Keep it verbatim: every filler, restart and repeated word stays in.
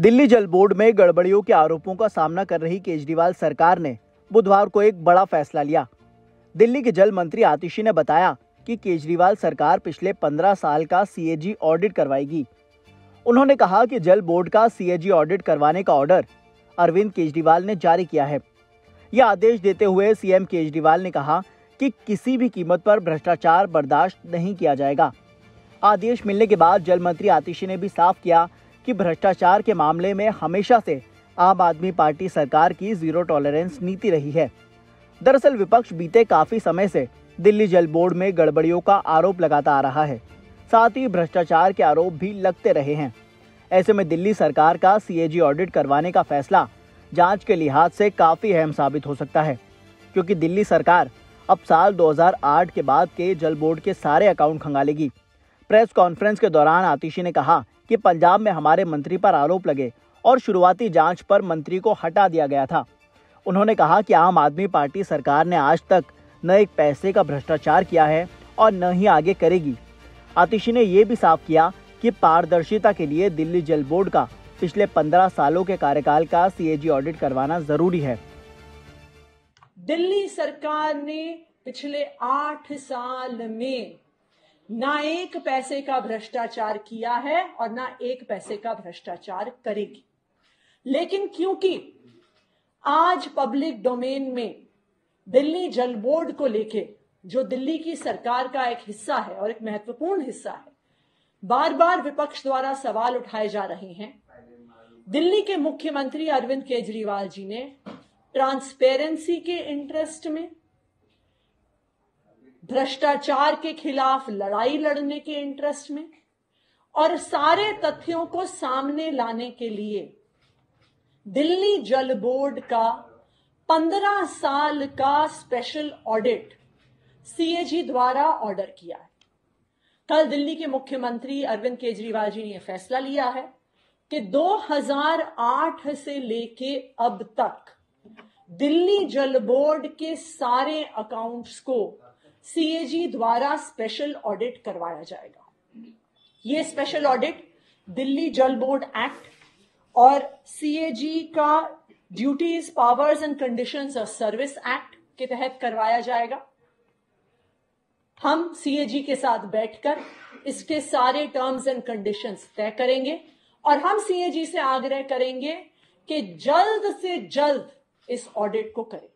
Delhi Jal board में गड़बड़ियों के आरोपों का सामना कर रही केजरीवाल सरकार ने बुधवार को एक बड़ा फैसला लिया। दिल्ली के जल मंत्री आतिशी ने बताया कि केजरीवाल सरकार पिछले पंद्रह साल का सीएजी ऑडिट करवाएगी। उन्होंने कहा कि जल बोर्ड का सीएजी ऑडिट करवाने का ऑर्डर अरविंद केजरीवाल ने जारी किया है। यह आदेश देते हुए सीएम केजरीवाल ने कहा कि किसी भी कीमत पर भ्रष्टाचार बर्दाश्त नहीं किया जाएगा। आदेश मिलने के बाद जल मंत्री आतिशी ने भी साफ किया कि भ्रष्टाचार के मामले में हमेशा से आम आदमी पार्टी सरकार की जीरो टॉलरेंस नीति रही है। दरअसल विपक्ष बीते काफी समय से दिल्ली जल बोर्ड में गड़बड़ियों का आरोप लगाता आ रहा है, साथ ही भ्रष्टाचार के आरोप भी लगते रहे हैं। ऐसे में दिल्ली सरकार का सीएजी ऑडिट करवाने का फैसला जांच के लिहाज से काफी अहम साबित हो सकता है, क्योंकि दिल्ली सरकार अब साल दो हज़ार आठ के बाद के जल बोर्ड के सारे अकाउंट खंगालेगी। प्रेस कॉन्फ्रेंस के दौरान आतिशी ने कहा कि पंजाब में हमारे मंत्री पर आरोप लगे और शुरुआती जांच पर मंत्री को हटा दिया गया था। उन्होंने कहा कि आम आदमी पार्टी सरकार ने आज तक न एक पैसे का भ्रष्टाचार किया है और न ही आगे करेगी। आतिशी ने यह भी साफ किया कि पारदर्शिता के लिए दिल्ली जल बोर्ड का पिछले पंद्रह सालों के कार्यकाल का सीएजी ऑडिट करवाना जरूरी है। दिल्ली सरकार ने पिछले आठ साल में ना एक पैसे का भ्रष्टाचार किया है और ना एक पैसे का भ्रष्टाचार करेगी, लेकिन क्योंकि आज पब्लिक डोमेन में दिल्ली जल बोर्ड को लेके, जो दिल्ली की सरकार का एक हिस्सा है और एक महत्वपूर्ण हिस्सा है, बार बार विपक्ष द्वारा सवाल उठाए जा रहे हैं। दिल्ली के मुख्यमंत्री अरविंद केजरीवाल जी ने ट्रांसपेरेंसी के इंटरेस्ट में, भ्रष्टाचार के खिलाफ लड़ाई लड़ने के इंटरेस्ट में और सारे तथ्यों को सामने लाने के लिए दिल्ली जल बोर्ड का पंद्रह साल का स्पेशल ऑडिट सीएजी द्वारा ऑर्डर किया है। कल दिल्ली के मुख्यमंत्री अरविंद केजरीवाल जी ने यह फैसला लिया है कि दो हज़ार आठ से लेके अब तक दिल्ली जल बोर्ड के सारे अकाउंट्स को सीएजी द्वारा स्पेशल ऑडिट करवाया जाएगा। ये special audit Delhi Jal board act और सीएजी का duties, powers and conditions of service act के तहत करवाया जाएगा। हम सीएजी के साथ बैठकर इसके सारे टर्म्स एंड कंडीशंस तय करेंगे और हम सीएजी से आग्रह करेंगे कि जल्द से जल्द इस ऑडिट को करें।